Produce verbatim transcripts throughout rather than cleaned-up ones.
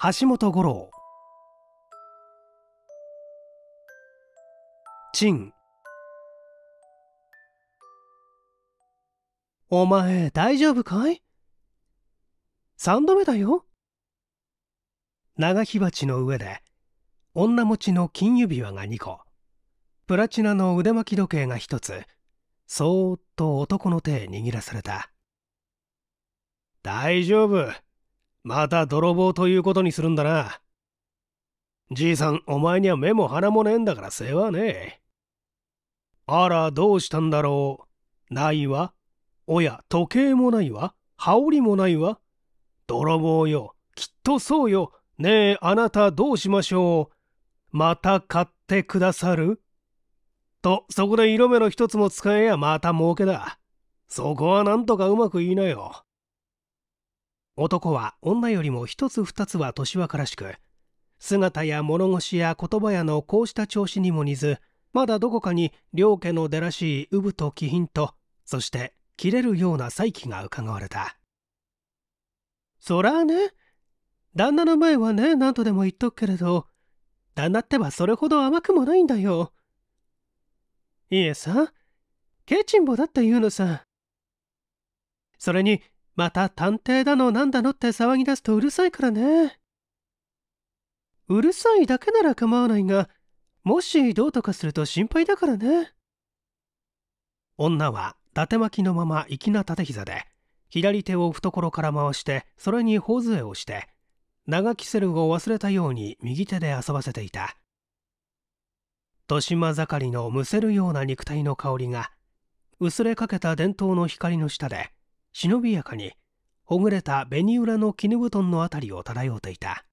橋本五郎。狆。お前大丈夫かい？三度目だよ。長火鉢の上で女持ちの金指輪がにこ、プラチナの腕巻き時計がひとつ、そーっと男の手へ握らされた。大丈夫。また泥棒ということにするんだな。じいさん、お前には目も鼻もねえんだから世話ねえ。あら、どうしたんだろう。ないわ。おや、時計もないわ。羽織もないわ。泥棒よ。きっとそうよ。ねえ、あなたどうしましょう。また買ってくださると、そこで色目の一つも使えやまた儲けだ。そこはなんとかうまく言いなよ。男は女よりも一つ二つは年若らしく、姿や物腰や言葉やのこうした調子にも似ず、まだどこかに両家の出らしい産と気品と、そして切れるような才気がうかがわれた。そらね、旦那の前はね何とでも言っとくけれど、旦那ってばそれほど甘くもないんだよ。いえさ、ケチンボだって言うのさ。それにまた探偵だのなんだのって騒ぎ出すとうるさいからね。うるさいだけなら構わないが、もしどうとかすると心配だからね。女は伊達巻きのまま粋な立て膝で左手を懐から回して、それに頬杖をして、長きセルを忘れたように右手で遊ばせていた。豊島盛りのむせるような肉体の香りが薄れかけた電灯の光の下で忍びやかにほぐれた紅裏の絹布団のあたりを漂っていた。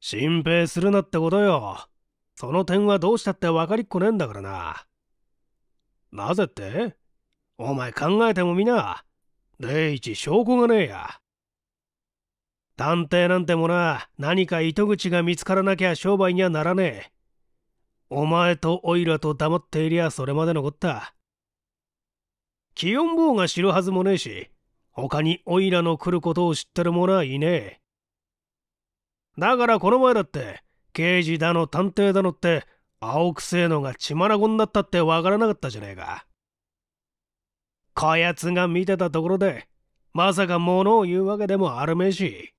心配するなってことよ。その点はどうしたって分かりっこねえんだからな。なぜってお前考えてもみな、第一証拠がねえや。探偵なんてもな、何か糸口が見つからなきゃ商売にはならねえ。お前とおいらと黙っていりゃそれまでのこった。気温坊が知るはずもねえし、他においらの来ることを知ってる者はいねえ。だからこの前だって刑事だの探偵だのって青くせえのが血まなこになったってわからなかったじゃねえか。こやつが見てたところでまさか物を言うわけでもあるめえし。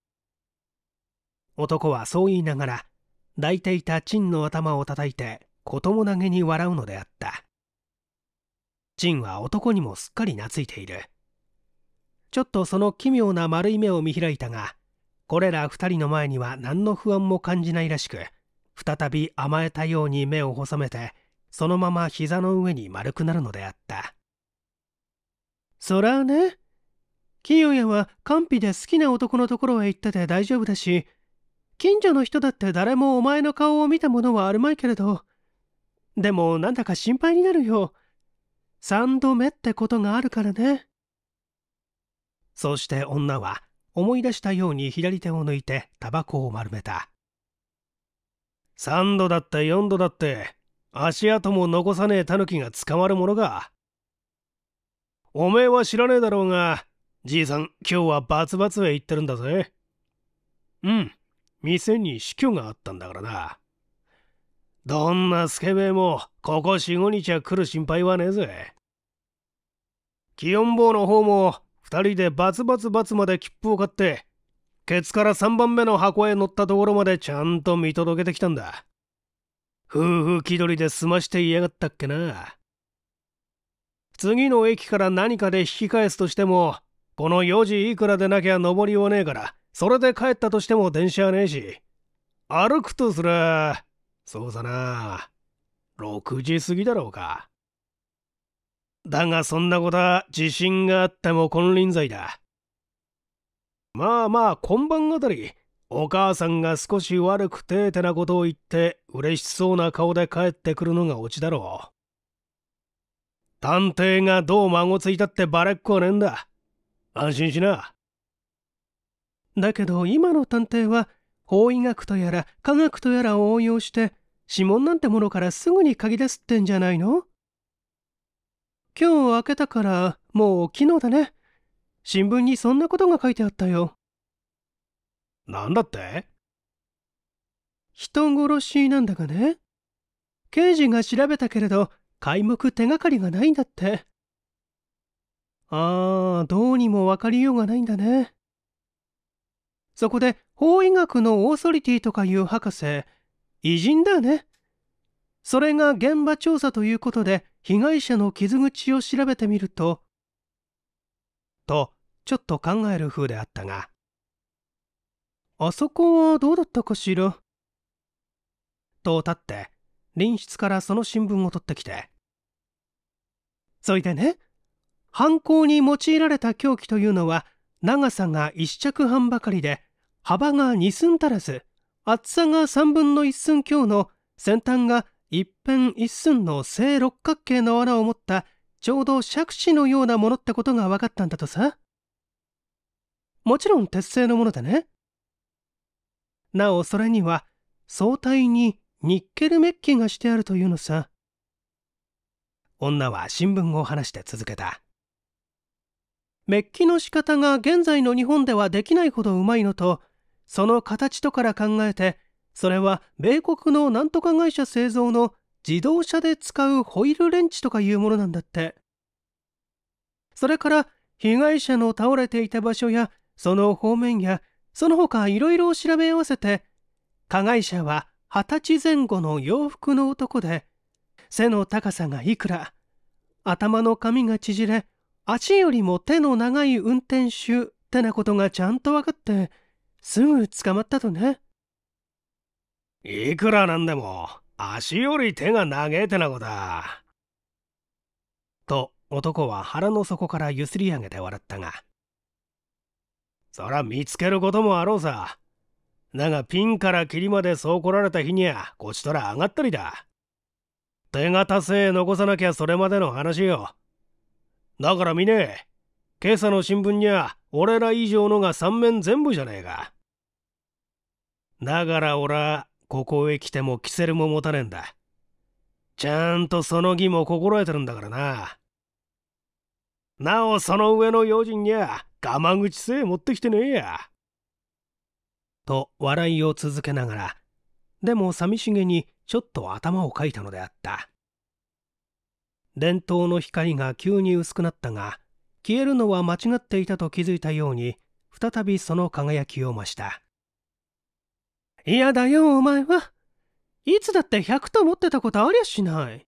男はそう言いながら抱いていた狆の頭を叩いてこともなげに笑うのであった。狆は男にもすっかり懐いている。ちょっとその奇妙な丸い目を見開いたが、これら二人の前には何の不安も感じないらしく、再び甘えたように目を細めてそのまま膝の上に丸くなるのであった。そらね、清也は官費で好きな男のところへ行ってて大丈夫だし、近所の人だって誰もお前の顔を見たものはあるまいけれど、でもなんだか心配になるよ。三度目ってことがあるからね。そして女は思い出したように左手を抜いてタバコを丸めた。三度だって四度だって足跡も残さねえ狸が捕まるものか。おめえは知らねえだろうが、じいさん今日はバツバツへ行ってるんだぜ。うん。店に死去があったんだからな。どんなスケベもここよん、ごにちは来る心配はねえぜ。気温坊の方もふたりでバツバツバツまで切符を買って、ケツからさんばんめの箱へ乗ったところまでちゃんと見届けてきたんだ。夫婦気取りで済ましていやがったっけな。次の駅から何かで引き返すとしても、このよじいくらでなきゃ上りようねえから、それで帰ったとしても電車はねえし、歩くとすらそうだな、ろくじ過ぎだろうか。だがそんなことは地震があっても金輪際だ。まあまあ今晩あたり、お母さんが少し悪くててなことを言って嬉しそうな顔で帰ってくるのがオチだろう。探偵がどう孫ついたってバレっこはねえんだ。安心しな。だけど今の探偵は法医学とやら科学とやらを応用して指紋なんてものからすぐに嗅ぎ出すってんじゃないの？今日明けたからもう昨日だね。新聞にそんなことが書いてあったよ。なんだって？人殺しなんだがね。刑事が調べたけれど皆目手がかりがないんだって。ああ、どうにも分かりようがないんだね。そこで法医学のオーソリティとかいう博士、偉人だよね。それが現場調査ということで被害者の傷口を調べてみると、とちょっと考える風であったが、あそこはどうだったかしらと立って隣室からその新聞を取ってきて、そいでね、犯行に用いられた凶器というのは長さがいっちゃくはんばかりで、幅がにすん足らず、厚さがさんぶんのいっすん強の、先端が一辺一寸の正六角形の穴を持ったちょうど杓子のようなものってことが分かったんだとさ。もちろん鉄製のものでね。なおそれには総体にニッケルメッキがしてあるというのさ。女は新聞を離して続けた。メッキの仕方が現在の日本ではできないほどうまいのと、その形とから考えて、それは米国のなんとか会社製造の自動車で使うホイールレンチとかいうものなんだって。それから被害者の倒れていた場所やその方面やその他いろいろ調べ合わせて、加害者ははたちぜん後の洋服の男で、背の高さがいくら、頭の髪が縮れ、足よりも手の長い運転手ってなことがちゃんと分かって、すぐ捕まったとね。いくらなんでも足より手が長えてなことだ。と男は腹の底からゆすり上げて笑ったが、そら見つけることもあろうさ。だがピンからキリまでそう来られた日にはこちとら上がったりだ。手形せえ残さなきゃそれまでの話よ。だから見ねえ、今朝の新聞には俺ら以上のが三面全部じゃねえか。だから俺はここへ来てもキセルも持たねえんだ。ちゃんとその義も心得てるんだからな。なおその上の用心にはガマ口せえ持ってきてねえや。と笑いを続けながら、でも寂しげにちょっと頭をかいたのであった。電灯の光が急に薄くなったが、消えるのは間違っていたと気づいたように、再びその輝きを増した。いやだよお前は。いつだってひゃくと持ってたことありゃしない。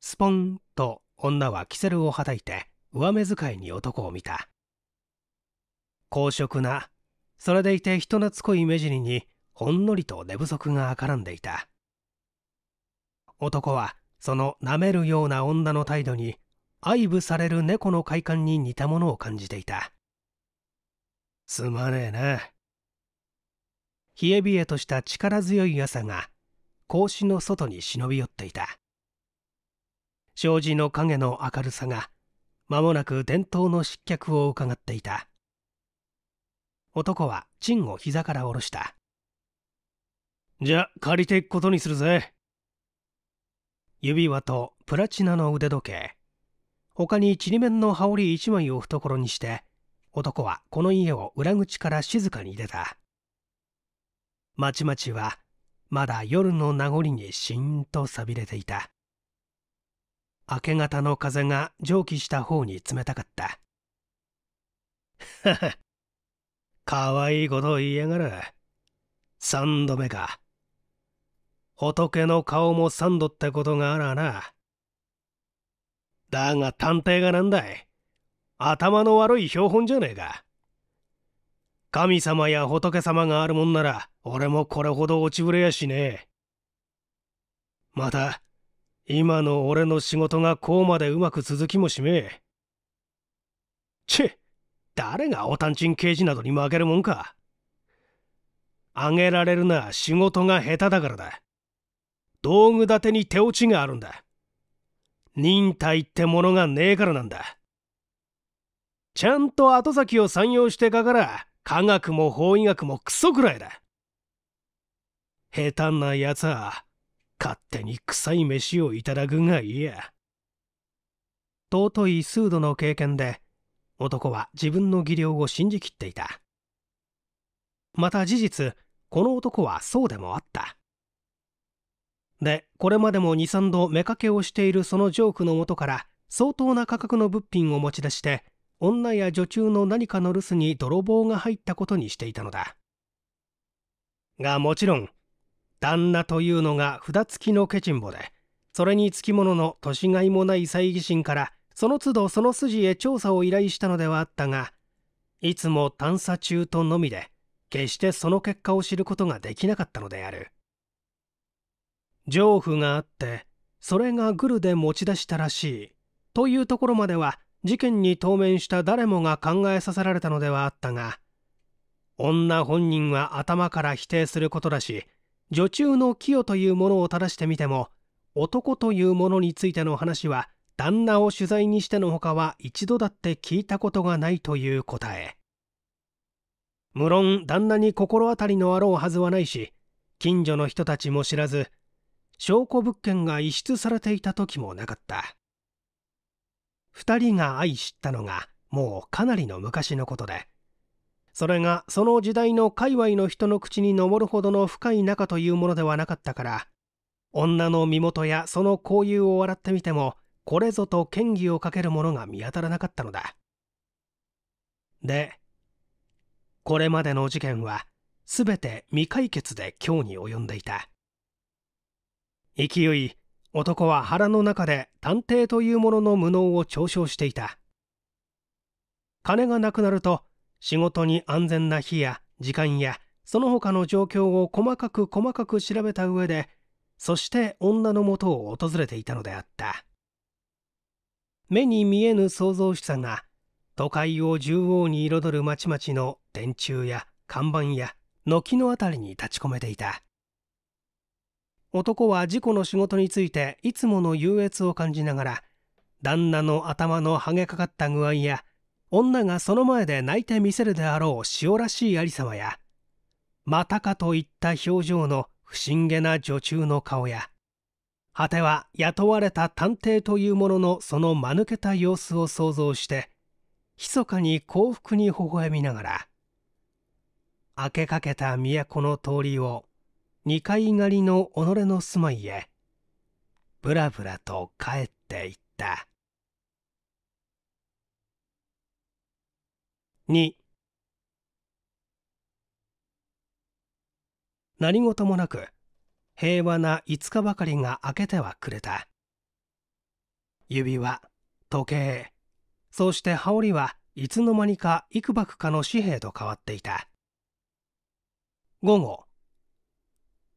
スポンと女はキセルをはたいて上目遣いに男を見た。好色な、それでいて人懐っこい目尻にほんのりと寝不足が絡んでいた。男はその舐めるような女の態度に愛撫される猫の快感に似たものを感じていた。すまねえな。冷え冷えとした力強い朝が格子の外に忍び寄っていた。障子の影の明るさが間もなく電灯の失脚をうかがっていた。男はチンを膝から下ろした。じゃあ借りていくことにするぜ。指輪とプラチナの腕時計、他にちりめんの羽織一枚を懐にして、男はこの家を裏口から静かに出た。町々はまだ夜の名残にしんと寂れていた。明け方の風が蒸気した方に冷たかった。はは、かわいいことを言いやがる。三度目か。仏の顔も三度ってことがあらな。だが探偵がなんだい、頭の悪い標本じゃねえか。神様や仏様があるもんなら俺もこれほど落ちぶれやしねえ。また今の俺の仕事がこうまでうまく続きもしめえ。チッ、誰がおたんちん刑事などに負けるもんか。あげられるのは仕事が下手だからだ。道具立てに手落ちがあるんだ。忍耐ってものがねえからなんだ。ちゃんと後先を算用してかから科学も法医学もクソくらいだ。下手なやつは勝手に臭い飯をいただくがいいや。尊い数度の経験で男は自分の技量を信じきっていた。また事実、この男はそうでもあった。で、これまでもに、さん度目かけをしているそのジョークの元から相当な価格の物品を持ち出して、女や女中の何かの留守に泥棒が入ったことにしていたのだ。がもちろん、旦那というのが札付きのケチンボで、それにつきものの年がいもない猜疑心から、その都度その筋へ調査を依頼したのではあったが、いつも探査中とのみで、決してその結果を知ることができなかったのである。情婦があって、それがグルで持ち出したらしい、というところまでは、事件に当面した誰もが考えさせられたのではあったが、女本人は頭から否定することだし、女中の清というものを正してみても、男というものについての話は、旦那を取材にしてのほかは一度だって聞いたことがないという答え。無論旦那に心当たりのあろうはずはないし、近所の人たちも知らず、証拠物件が遺失されていた時もなかった。二人が相知ったのがもうかなりの昔のことで、それがその時代の界隈の人の口に上るほどの深い仲というものではなかったから、女の身元やその交友を洗ってみても、これぞと嫌疑をかけるものが見当たらなかったのだ。で、これまでの事件はすべて未解決で今日に及んでいた。勢い、男は腹の中で探偵というものの無能を嘲笑していた。金がなくなると、仕事に安全な日や時間やその他の状況を細かく細かく調べた上で、そして女のもとを訪れていたのであった。目に見えぬ創造主さが都会を縦横に彩る町々の電柱や看板や軒のあたりに立ち込めていた。男は事故の仕事についていつもの優越を感じながら、旦那の頭のはげかかった具合や、女がその前で泣いてみせるであろう塩らしいありさまや、またかといった表情の不審げな女中の顔や、果ては雇われた探偵というもののその間抜けた様子を想像して、密かに幸福に微笑みながら、明けかけた都の通りを二階狩りの己の住まいへ、ぶらぶらと帰っていった。に、何事もなく、平和ないつかばかりが明けてはくれた。指輪、時計、そして羽織はいつの間にか幾ばくかの紙幣と変わっていた。午後、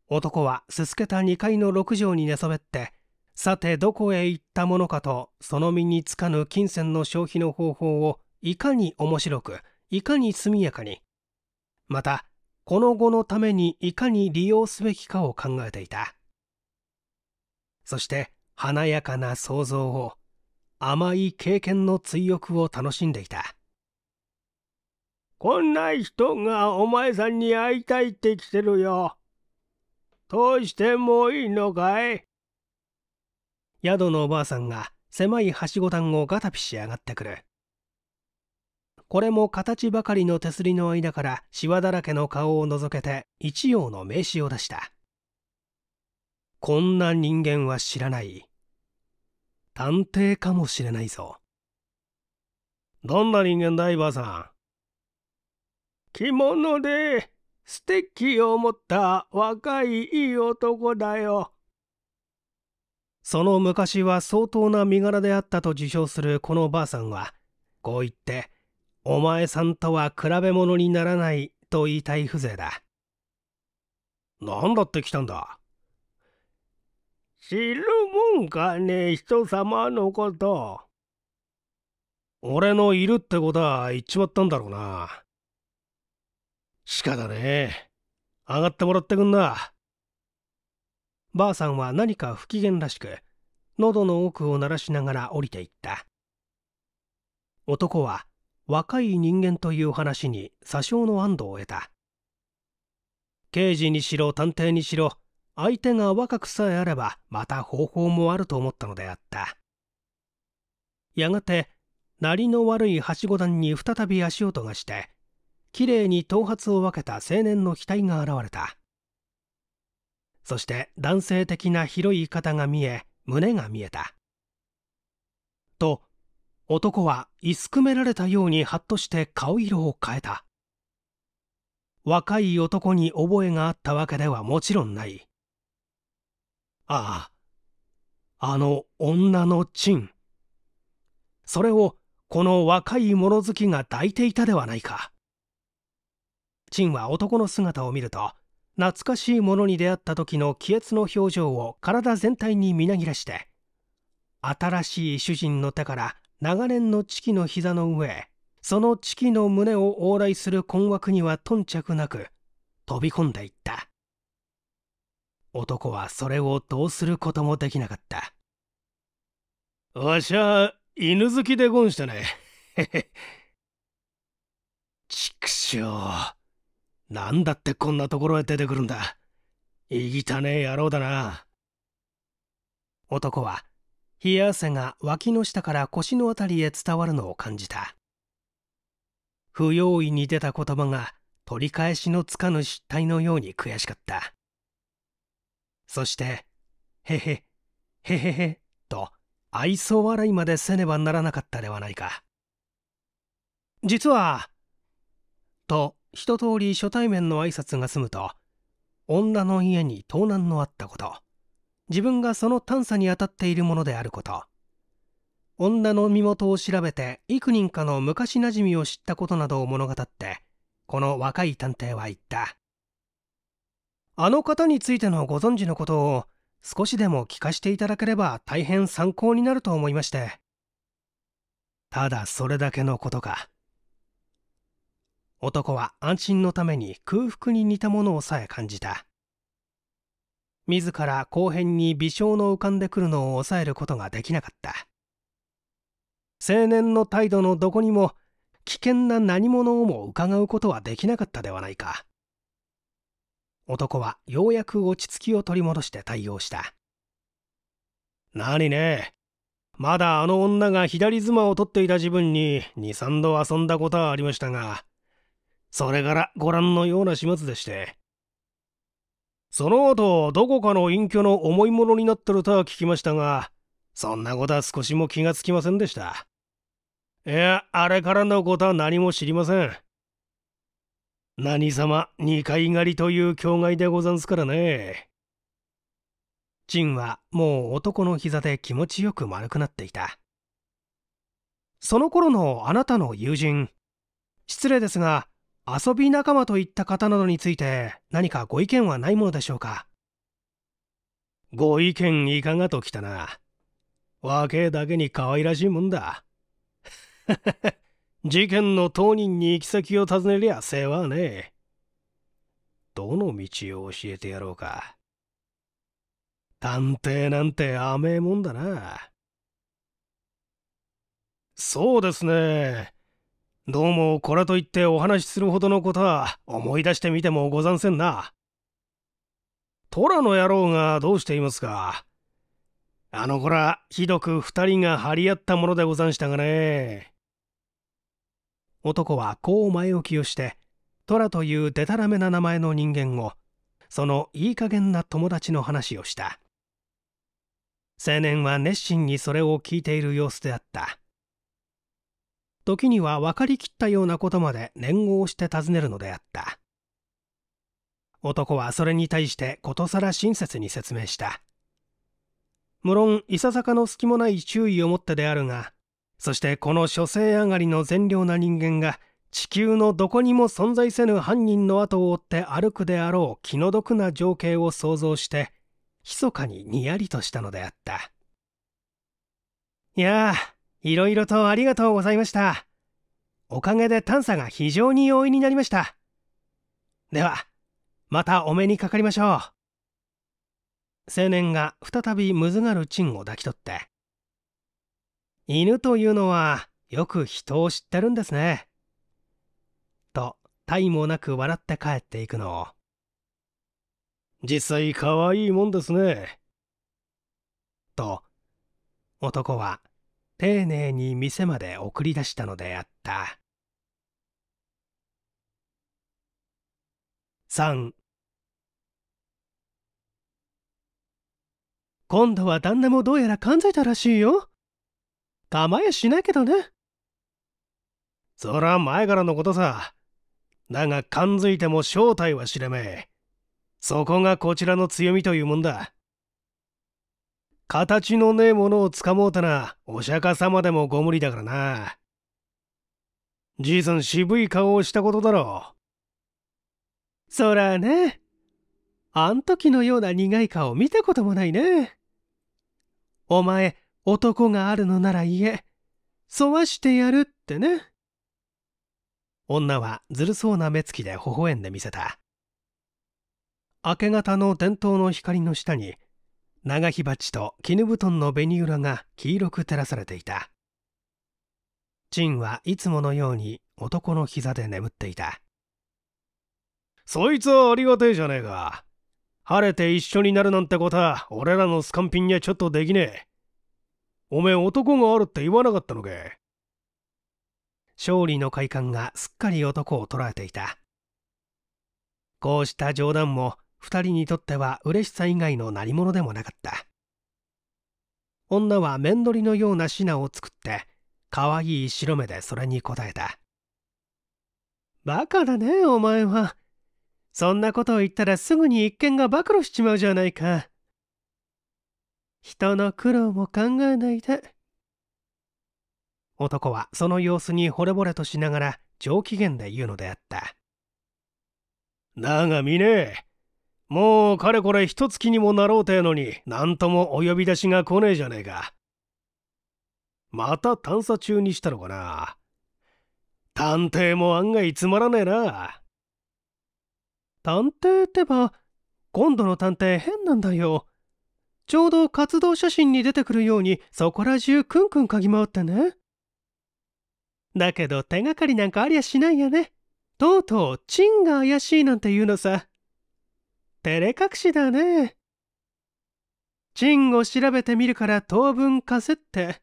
男はすすけたにかいのろく畳に寝そべって、さてどこへ行ったものかとその身につかぬ金銭の消費の方法をいかに面白く、いかに速やかに、また、この後のためにいかに利用すべきかを考えていた。そして華やかな想像を、甘い経験の追憶を楽しんでいた。こんな人がお前さんに会いたいって来てるよ。どうしてもいいのかい？宿のおばあさんが狭いはしご段をガタピし上がってくる。これも形ばかりの手すりの間からシワだらけの顔をのぞけて一葉の名刺を出した。こんな人間は知らない。探偵かもしれないぞ。どんな人間だい、ばあさん。着物でステッキを持った若いいい男だよ。その昔は相当な身柄であったと自称するこのばあさんは、こう言って、お前さんとは比べ物にならないと言いたい風情だ。なんだって来たんだ？知るもんかね、人様のこと。俺のいるってことは言っちまったんだろうな。仕方ねえ。上がってもらってくんな。ばあさんは何か不機嫌らしく、喉の奥を鳴らしながら降りていった。男は、若い人間という話に多少の安堵を得た。刑事にしろ探偵にしろ、相手が若くさえあればまた方法もあると思ったのであった。やがて鳴りの悪いはしご段に再び足音がして、きれいに頭髪を分けた青年の額が現れた。そして男性的な広い肩が見え、胸が見えた。と、男は居すくめられたようにハッとして顔色を変えた。若い男に覚えがあったわけではもちろんない。ああ、あの女の狆。それをこの若い物好きが抱いていたではないか。狆は男の姿を見ると、懐かしいものに出会った時の気悦の表情を体全体にみなぎらして、新しい主人の手から長年のチキの膝の上へ、そのチキの胸を往来する困惑には頓着なく飛び込んでいった。男はそれをどうすることもできなかった。わしゃ、犬好きでゴンしたね。ちくしょう。なんだってこんなところへ出てくるんだ。いぎたねえ野郎だな。男は、冷や汗が脇の下から腰のあたりへ伝わるのを感じた。不用意に出た言葉が取り返しのつかぬ失態のように悔しかった。そして、へへ、へへへ、と愛想笑いまでせねばならなかったではないか。実は、と一通り初対面の挨拶が済むと、女の家に盗難のあったこと。自分がその探査に当たっているものであること、女の身元を調べて幾人かの昔なじみを知ったことなどを物語って、この若い探偵は言った。あの方についてのご存知のことを少しでも聞かせていただければ大変参考になると思いまして。ただそれだけのことか。男は安心のために空腹に似たものをさえ感じた。自ら後編に微笑の浮かんでくるのを抑えることができなかった。青年の態度のどこにも危険な何者をも伺うことはできなかったではないか。男はようやく落ち着きを取り戻して対応した。何ね、まだあの女が左妻を取っていた自分にに、さんど遊んだことはありましたが、それからご覧のような始末でして。その後、どこかの隠居の重いものになってるとは聞きましたが、そんなことは少しも気がつきませんでした。いや、あれからのことは何も知りません。何様、二階狩りという境外でござんすからね。狆はもう男の膝で気持ちよく丸くなっていた。その頃のあなたの友人、失礼ですが、遊び仲間といった方などについて何かご意見はないものでしょうか。ご意見いかがときたな。若えだけに可愛らしいもんだ。事件の当人に行き先を尋ねりゃ世話はねえ。どの道を教えてやろうか。探偵なんて甘えもんだな。そうですね。どうもこれといってお話しするほどのことは思い出してみてもござんせんな。虎の野郎がどうしていますか。あの子らひどく二人が張り合ったものでござんしたがね。男はこう前置きをして、虎というでたらめな名前の人間を、そのいい加減な友達の話をした。青年は熱心にそれを聞いている様子であった。時には分かりきったようなことまで念を押して尋ねるのであった。男はそれに対してことさら親切に説明した。無論いささかの隙もない注意をもってであるが、そしてこの書生上がりの善良な人間が地球のどこにも存在せぬ犯人の後を追って歩くであろう気の毒な情景を想像して、密かににやりとしたのであった。いやあ、いろいろとありがとうございました。おかげで探査が非常に容易になりました。では、またお目にかかりましょう。青年が再びむずがる狆を抱き取って。犬というのはよく人を知ってるんですね。と、他意もなく笑って帰っていくのを。実際かわいいもんですね。と、男は、丁寧に店まで送り出したのであった。さん。今度は旦那もどうやら感づいたらしいよ。構えしないけどね。そら前からのことさ。だが感づいても正体は知れめえ。そこがこちらの強みというもんだ。形のねえものをつかもうたなお釈迦様でもご無理だからな。じいさん渋い顔をしたことだろう。そらね、あん時のような苦い顔見たこともないね。お前男があるのなら言え、そわしてやるってね。女はずるそうな目つきで微笑んでみせた。明け方の点灯の光の下に長火鉢と絹布団の紅裏が黄色く照らされていた。狆はいつものように男の膝で眠っていた。そいつはありがてえじゃねえか。晴れて一緒になるなんてことは俺らのスカンピンにはちょっとできねえ。おめえ男があるって言わなかったのか。勝利の快感がすっかり男を捉えていた。こうした冗談も二人にとっては嬉しさ以外の何物でもなかった。女は面取りのような品を作ってかわいい白目でそれに応えた。バカだねお前は。そんなことを言ったらすぐに一見が暴露しちまうじゃないか。人の苦労も考えないで。男はその様子に惚れ惚れとしながら上機嫌で言うのであった。だがみねえ、もうかれこれ一月にもなろうてえのに何ともお呼び出しが来ねえじゃねえか。また探査中にしたのかな。探偵も案外つまらねえな。探偵ってば今度の探偵変なんだよ。ちょうど活動写真に出てくるようにそこら中くんくん嗅ぎ回ってね。だけど手がかりなんかありゃしないやね。とうとう狆が怪しいなんて言うのさ。照れ隠しだね。狆を調べてみるから当分稼って。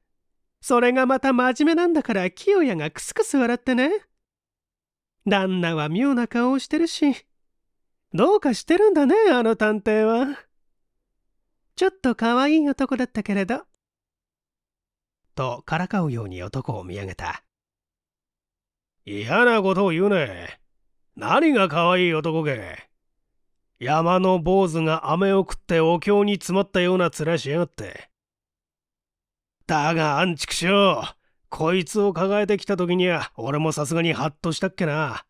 それがまた真面目なんだから清也がクスクス笑ってね。旦那は妙な顔をしてるし。どうかしてるんだねあの探偵は。ちょっとかわいい男だったけれど。とからかうように男を見上げた。嫌なことを言うね。何がかわいい男け。山の坊主が飴を食ってお経に詰まったような面しやがって。だがあんちくしょう。こいつを抱えてきた時には俺もさすがにハッとしたっけな。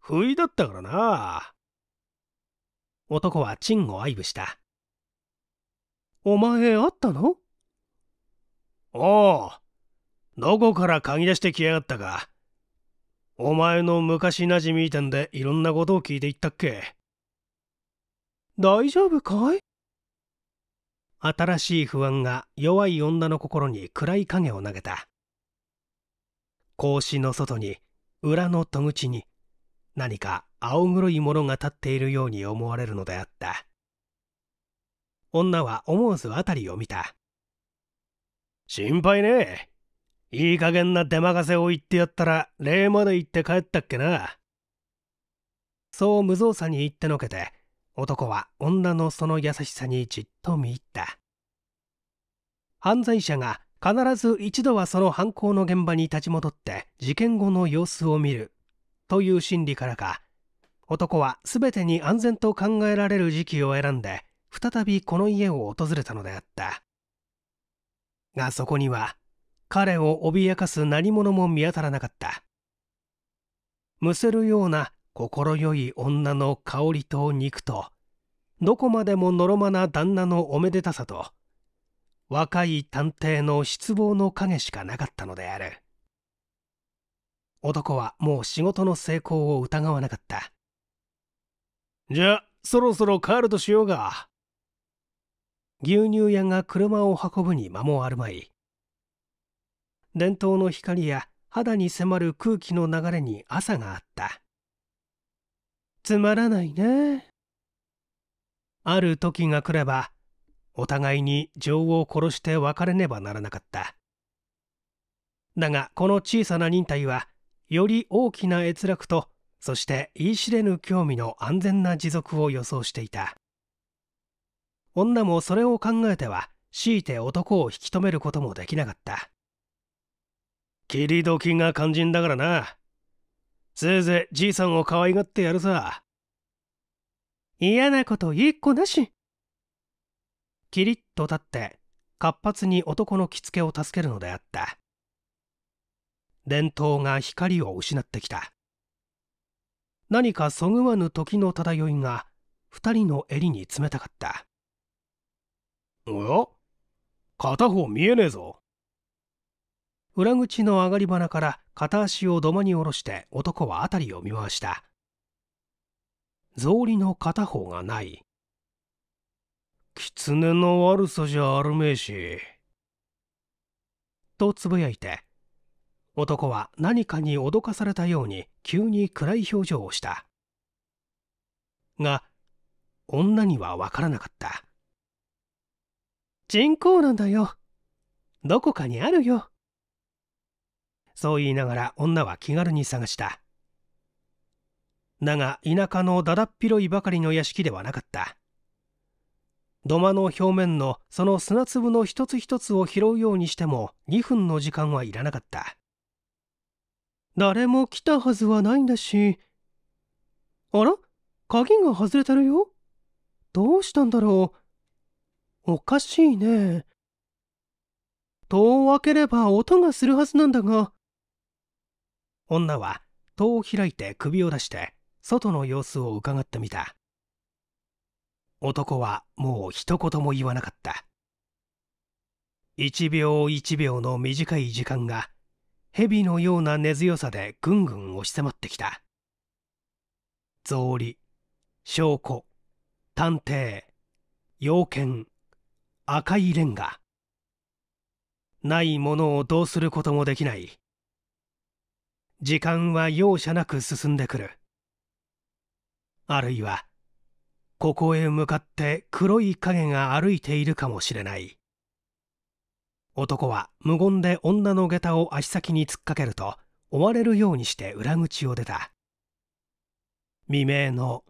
不意だったからな。男は狆を愛撫した。お前あったの？おう、どこから嗅ぎ出してきやがったか。お前の昔なじみ店でいろんなことを聞いていったっけ。大丈夫かい？新しい不安が弱い女の心に暗い影を投げた。格子の外に、裏の戸口に、何か青黒いものが立っているように思われるのであった。女は思わず辺りを見た。心配ねえ。いい加減な出任せを言ってやったら礼まで行って帰ったっけな。そう無造作に言ってのけて男は女のその優しさにじっと見入った。犯罪者が必ず一度はその犯行の現場に立ち戻って事件後の様子を見るという心理からか、男は全てに安全と考えられる時期を選んで再びこの家を訪れたのであった。がそこには彼を脅かす何者も見当たらなかった。むせるような快い女の香りと肉と、どこまでものろまな旦那のおめでたさと、若い探偵の失望の影しかなかったのである。男はもう仕事の成功を疑わなかった。じゃあそろそろ帰るとしようが。牛乳屋が車を運ぶに間もあるまい。電灯の光や肌に迫る空気の流れに朝があった。つまらないね。ある時が来ればお互いに情を殺して別れねばならなかった。だがこの小さな忍耐はより大きな閲楽とそして言い知れぬ興味の安全な持続を予想していた。女もそれを考えては強いて男を引き止めることもできなかった。切り時が肝心だからな。せいぜいじいさんを可愛がってやるさ。嫌なこと一個なし。キリッと立って活発に男の着付けを助けるのであった。電灯が光を失ってきた。何かそぐわぬ時の漂いが二人の襟に冷たかった。おや、片方見えねえぞ。裏口の上がり花から片足を土間に下ろして男は辺りを見回した。草履の片方がない。狐の悪さじゃあるめえし、とつぶやいて男は何かに脅かされたように急に暗い表情をしたが、女にはわからなかった。人工なんだよ、どこかにあるよ。そう言いながら女は気軽に探した。だが田舎のだだっ広いばかりの屋敷ではなかった。土間の表面のその砂粒の一つ一つを拾うようにしてもにふんの時間はいらなかった。誰も来たはずはないんだし。あら、鍵が外れてるよ。どうしたんだろう。おかしいね。戸を開ければ音がするはずなんだが。女は戸を開いて首を出して外の様子をうかがってみた。男はもう一言も言わなかった。一秒一秒の短い時間が蛇のような根強さでぐんぐん押し迫ってきた。草履、証拠、探偵、洋剣、赤いレンガ。ないものをどうすることもできない。時間は容赦なく進んでくる。あるいはここへ向かって黒い影が歩いているかもしれない。男は無言で女の下駄を足先に突っかけると追われるようにして裏口を出た。未明の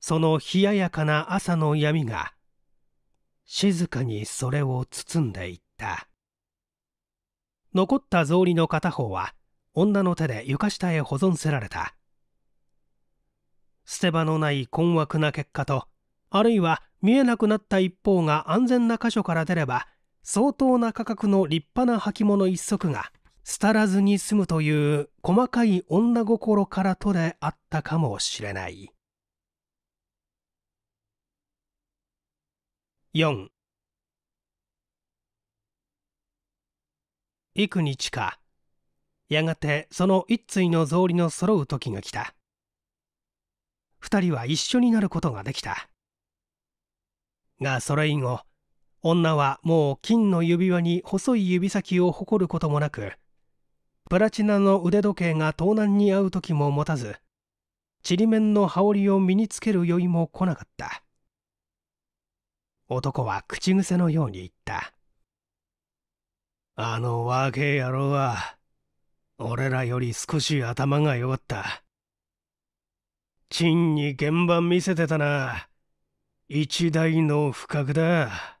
その冷ややかな朝の闇が静かにそれを包んでいった。残った草履の片方は女の手で床下へ保存せられた。捨て場のない困惑な結果と、あるいは見えなくなった一方が安全な箇所から出れば相当な価格の立派な履物一足が廃らずに済むという細かい女心からとであったかもしれない。よん。幾日かやがてその一対の草履の揃う時が来た。二人は一緒になることができたが、それ以後女はもう金の指輪に細い指先を誇ることもなく、プラチナの腕時計が盗難に遭う時も持たず、ちりめんの羽織を身につける余裕も来なかった。男は口癖のように言った。あの若え野郎は俺らより少し頭が弱った。狆に現場見せてたな。一大の不覚だ。